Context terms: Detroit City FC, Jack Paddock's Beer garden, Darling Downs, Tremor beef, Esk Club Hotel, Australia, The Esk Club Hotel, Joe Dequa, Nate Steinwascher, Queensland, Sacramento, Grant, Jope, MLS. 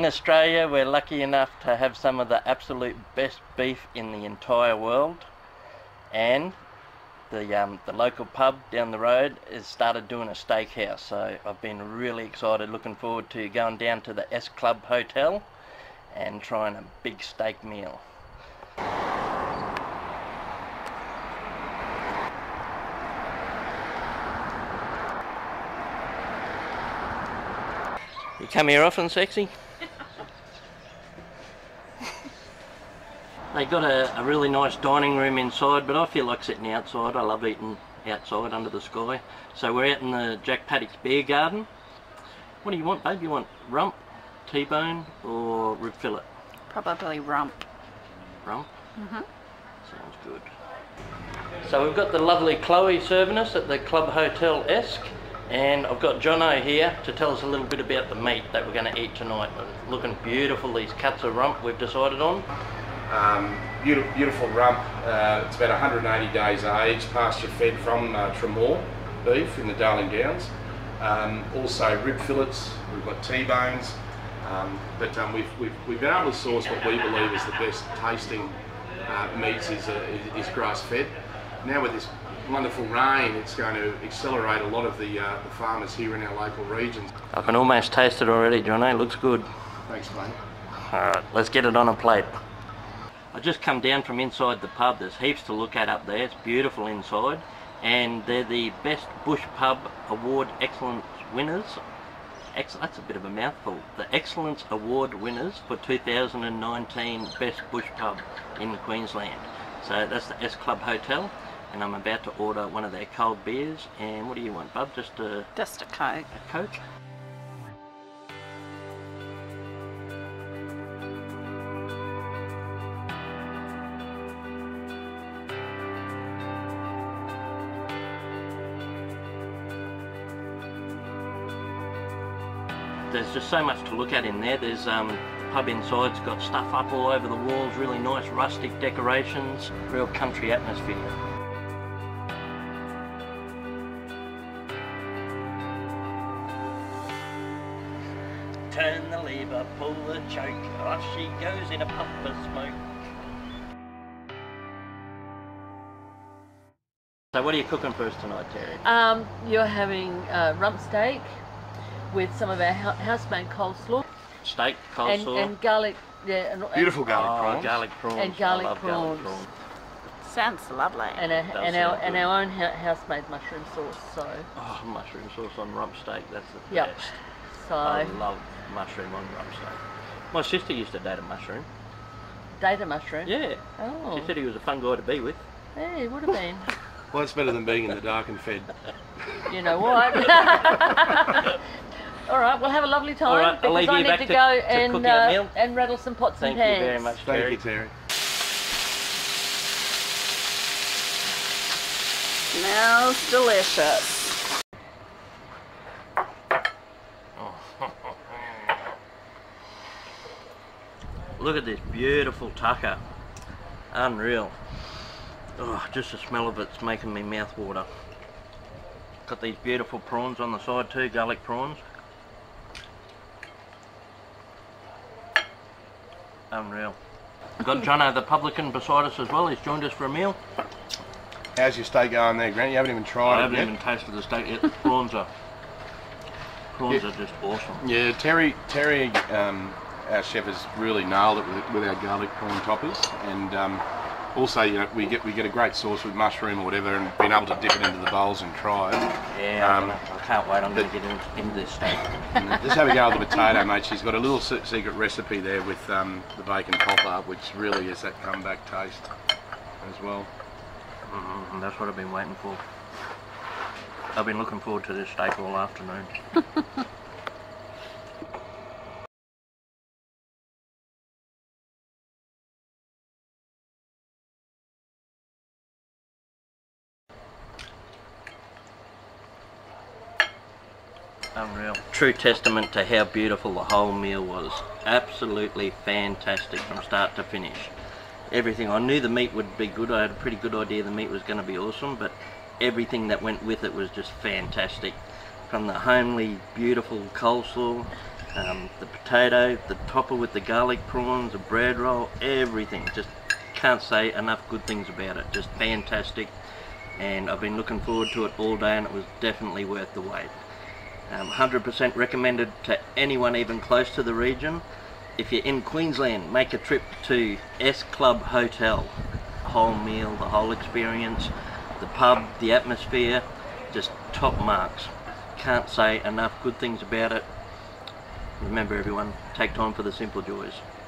in Australia, we're lucky enough to have some of the absolute best beef in the entire world, and the local pub down the road has started doing a steakhouse, so I've been really excited, looking forward to going down to the Esk Club Hotel and trying a big steak meal. You come here often, Sexy? They got a really nice dining room inside, but I feel like sitting outside. I love eating outside under the sky. So we're out in the Jack Paddock's Beer Garden. What do you want, babe? You want rump, T-bone or rib fillet? Probably rump. Rump? Mm-hmm. Sounds good. So we've got the lovely Chloe serving us at the Club Hotel Esk, and I've got Jono here to tell us a little bit about the meat that we're going to eat tonight. Looking beautiful, these cuts of rump we've decided on. Beautiful rump, it's about 180 days aged, pasture fed from Tremor beef in the Darling Downs. Also rib fillets, we've got T-bones, but we've been able to source what we believe is the best tasting meats is grass fed. Now with this wonderful rain, it's going to accelerate a lot of the farmers here in our local regions. I can almost taste it already, Jono, looks good. Thanks, mate. Alright, let's get it on a plate. I just come down from inside the pub. There's heaps to look at up there. It's beautiful inside, and they're the Best Bush Pub Award Excellence winners. That's a bit of a mouthful. The Excellence Award winners for 2019 Best Bush Pub in Queensland. So that's the Esk Club Hotel, and I'm about to order one of their cold beers. And what do you want, bub? Just a Coke. A Coke? There's just so much to look at in there. There's pub inside's got stuff up all over the walls, really nice rustic decorations, real country atmosphere. Turn the lever, pull the choke, off she goes in a puff of smoke. So what are you cooking for us tonight, Terry? You're having rump steak with some of our house-made coleslaw. Steak, coleslaw. And garlic, yeah. Beautiful garlic prawns. Garlic prawns. And garlic prawns. Sounds lovely. And our own house-made mushroom sauce, so. Oh, mushroom sauce on rump steak, that's the best. So. I love mushroom on rump steak. My sister used to date a mushroom. Date a mushroom? Yeah. Oh. She said he was a fun guy to be with. Yeah, he would have been. Well, it's better than being in the dark and fed. You know what? All right, we'll have a lovely time. All right, because I need to go and rattle some pots and pans. Thank you very much, Terry. Thank you, Terry. Smells delicious. Look at this beautiful tucker. Unreal. Oh, just the smell of it's making me mouth water. Got these beautiful prawns on the side too, garlic prawns. Unreal. We've got Jono the publican beside us as well. He's joined us for a meal. How's your steak going there, Grant? You haven't even tried it. I haven't even tasted the steak yet. The prawns are prawns are just awesome. Yeah, Terry, our chef has really nailed it with our garlic prawn toppers, and also, you know, we get a great sauce with mushroom or whatever, and being able to dip it into the bowls and try it. Yeah, I can't wait. I'm going to get into this steak. Just have a go with the potato, mate. She's got a little secret recipe there with the bacon popper, which really is that comeback taste as well. Mm-hmm, and that's what I've been waiting for. I've been looking forward to this steak all afternoon. Unreal. True testament to how beautiful the whole meal was. Absolutely fantastic from start to finish. Everything. I knew the meat would be good. I had a pretty good idea the meat was going to be awesome, but everything that went with it was just fantastic. From the homely, beautiful coleslaw the potato, the topper with the garlic prawns, the bread roll, everything. Just can't say enough good things about it. Just fantastic, and I've been looking forward to it all day, and it was definitely worth the wait. 100% recommended to anyone even close to the region. If you're in Queensland, make a trip to Esk Club Hotel. The whole meal, the whole experience, the pub, the atmosphere, just top marks. Can't say enough good things about it. Remember everyone, take time for the simple joys.